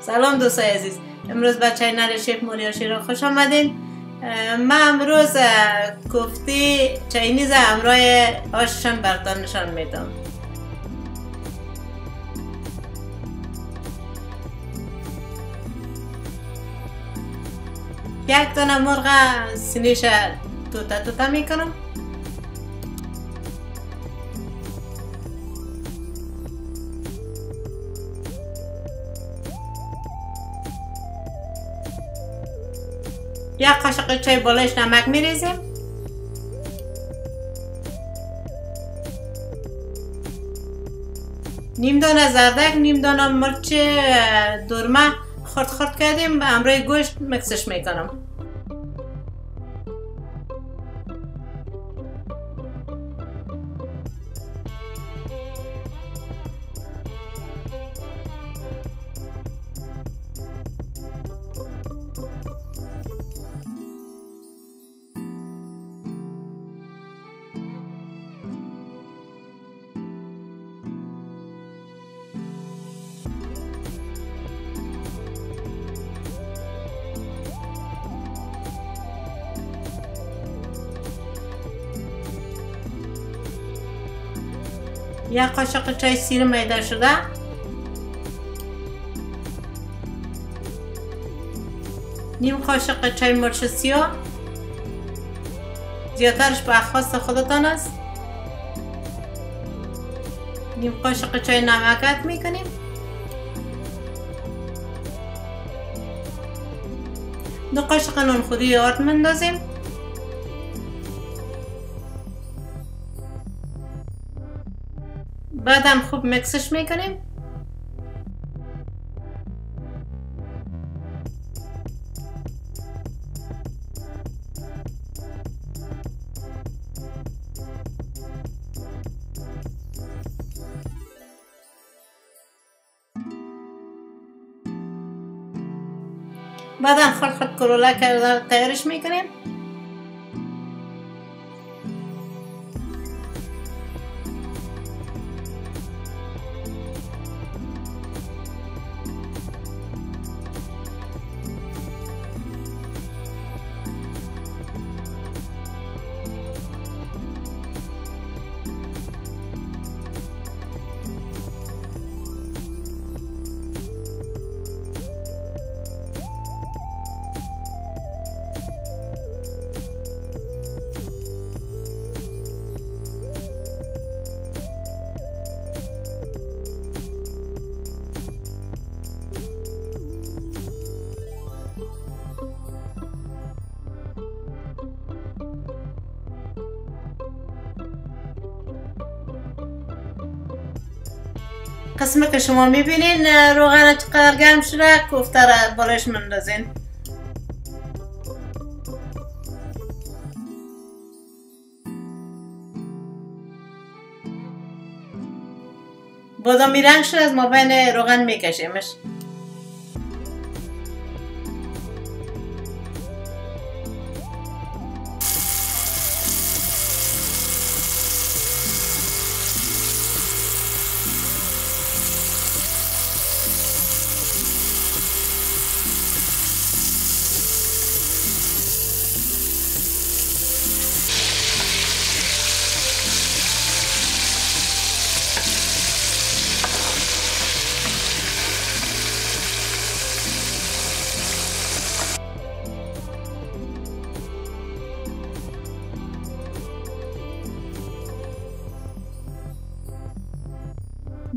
سلام دوستای عزیز، امروز به چینل شف ماریا شیرا خوش آمدین. ما امروز کوفتی چینیز همراه آششان براتون نشان میدم. یک دونه مرغ سینیش توتا توتا میکنم. یک قاشق چای بالایش نمک میریزیم. نیم دانه زردک، نیم دانه مرچ دورمه خرد خرد کردیم. همراه گوشت مکسش میکنم. یک قاشق چای سیر میده شده، نیم قاشق چای مرچ سیاه، زیادترش به خواست خودتان است. نیم قاشق چای نمک میکنیم. دو قاشق نون خودی آرد مندازیم. بعدم خوب مکسش میکنیم. بعدم خرد خرد کرولا کرده تیارش میکنیم. قسمه که شما میبینین روغن چقدر گرم شده، کوفته را بالایش مندازین. بادامی رنگ شده، از مابین روغن میکشیمش.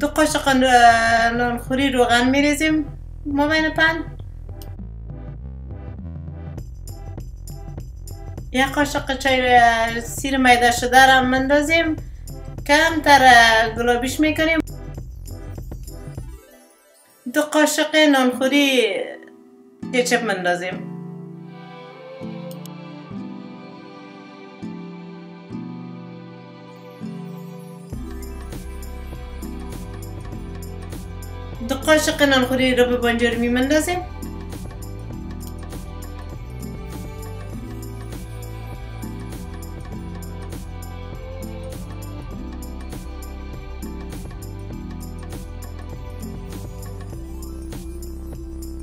دو قاشق نانخوری روغن میریزیم مابین پن. یک قاشق چای سیر میده شده را مندازیم، کمتر گلابیش میکنیم. دو قاشق نانخوری کچپ مندازیم. دو قاشق نانخوری رو به بانجار می‌مندازیم.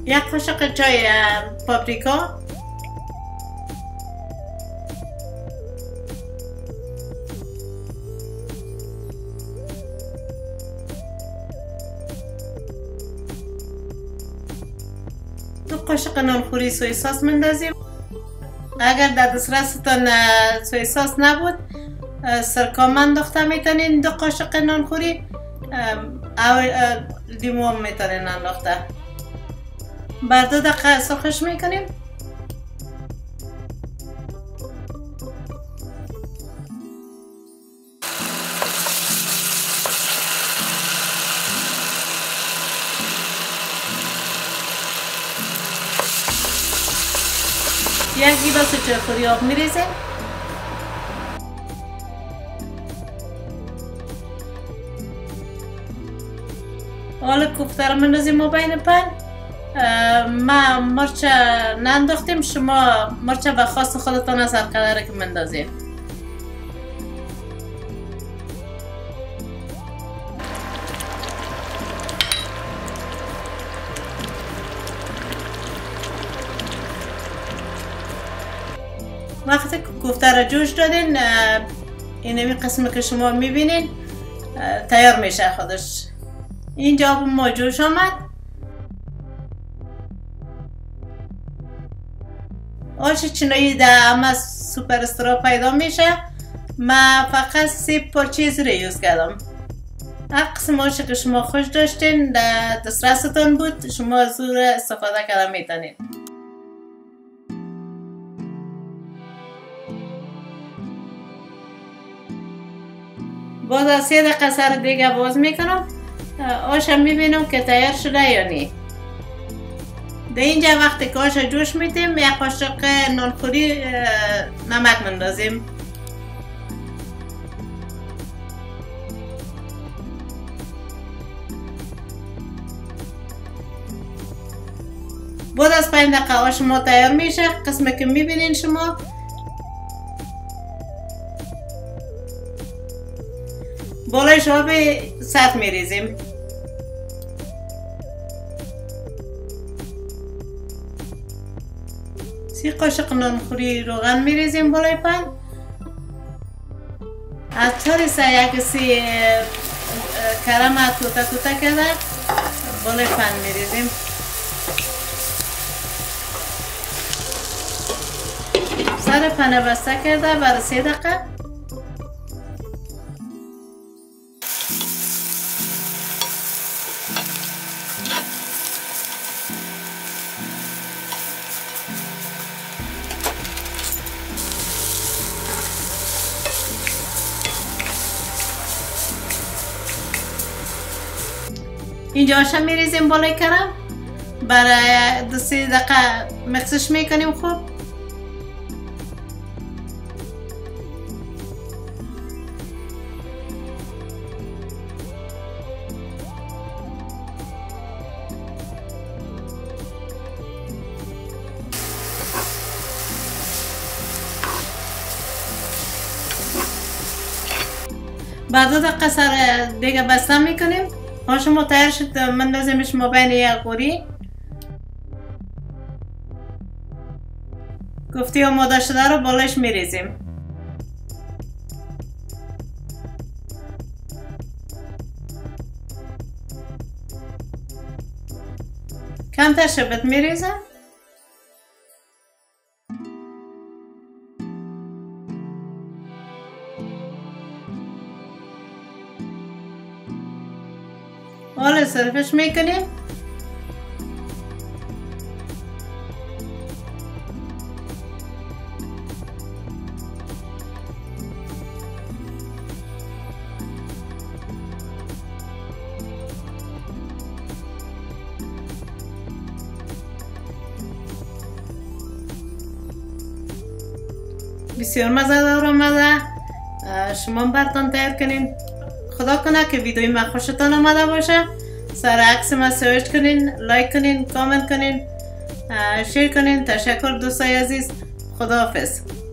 یک قاشق چای پاپریکا، دو قاشق نانخوری سوی ساس مندازیم. اگر در دسترستان سوی ساس نبود سرکه منداخته میتونین، دو قاشق نانخوری لیمو میتونین انداخته. بر 2 دقیقه سرخش میکنیم. یک گیلاس چایخوری آب میریزیم. حالا کوفته را میندازیم و بین پن ما مرچ ننداختیم، شما مرچ به خواست خودتان از هر قدر که مندازیم. وقتی کوفته را جوش دادین اینمی قسمی که شما میبینین تیار میشه خودش. اینجا آب ما جوش آمد. آش چینایی در همه سوپر استورها پیدا میشه. من فقط 3 پارچه زیره یوز کردم. هر قسم آشی که شما خوش داشتین در دسترستان بود شما زور استفاده کرده میتونید. باز از 3 دقیقه سر دیگه باز میکنم، آشم میبینم که تیار شده یا نه. در اینجا وقتی که آش جوش میدیم 1 قاشق نانخوری نمک مندازیم. بعد از 5 دقیقه آش ما تیار میشه. قسمی که میبینین شما بالایش آب سرد میریزیم. سی قاشق نانخوری روغن میریزیم بالای پن. از طور سعی کسی کرم توتا توتا کرده بالای پن میریزیم. سر پنه بسته کرده برای 3 دقیقه. اینجا آشم میریزیم بالای کرم برای 2-3 دقیقه مکسش میکنیم خوب. بعد 2 دقیقه سر دیگه بسته میکنیم. آش ما تیار شد مندازیمش مابین 1 قوری. کوفته آماده شده رو بالایش میریزیم. کمتر شبت میریزم. حالا صرفش میکنیم. بسیار مزه‌دار آمده. شما براتون تیار کنین. خدا کنه که ویدیوی ما خوشتان آمده باشه. سر عکس ما سرچ کنین، لایک کنین، کامنت کنین، شیر کنین. تشکر دوستای عزیز. خداحافظ.